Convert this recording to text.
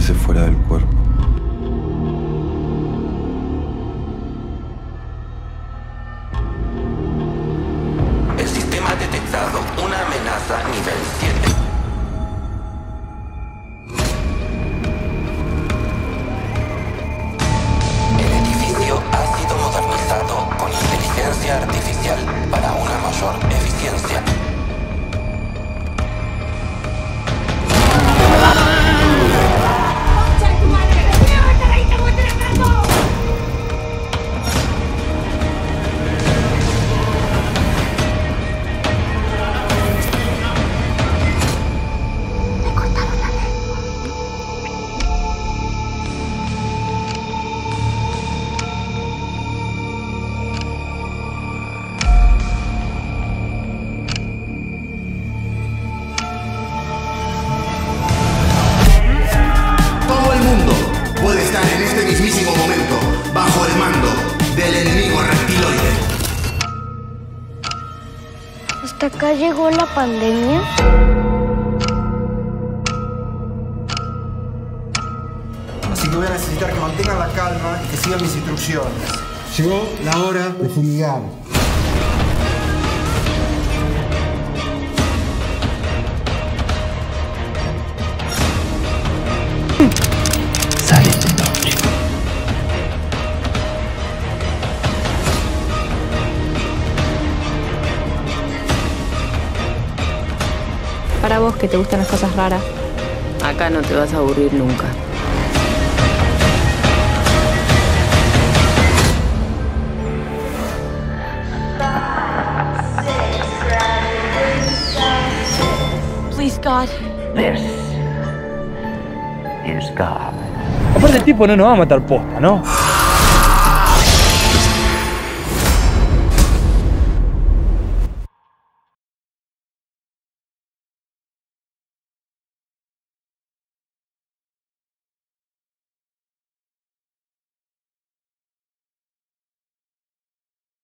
permanece fuera del cuerpo. El sistema ha detectado una amenaza nivel 7. ¿Hasta acá llegó la pandemia? Así que voy a necesitar que mantengan la calma y que sigan mis instrucciones. Llegó la hora de fumigar. Sale tu nombre. Para vos que te gustan las cosas raras, acá no te vas a aburrir nunca. Please God. This is God. Aparte el tipo no nos va a matar posta, ¿no?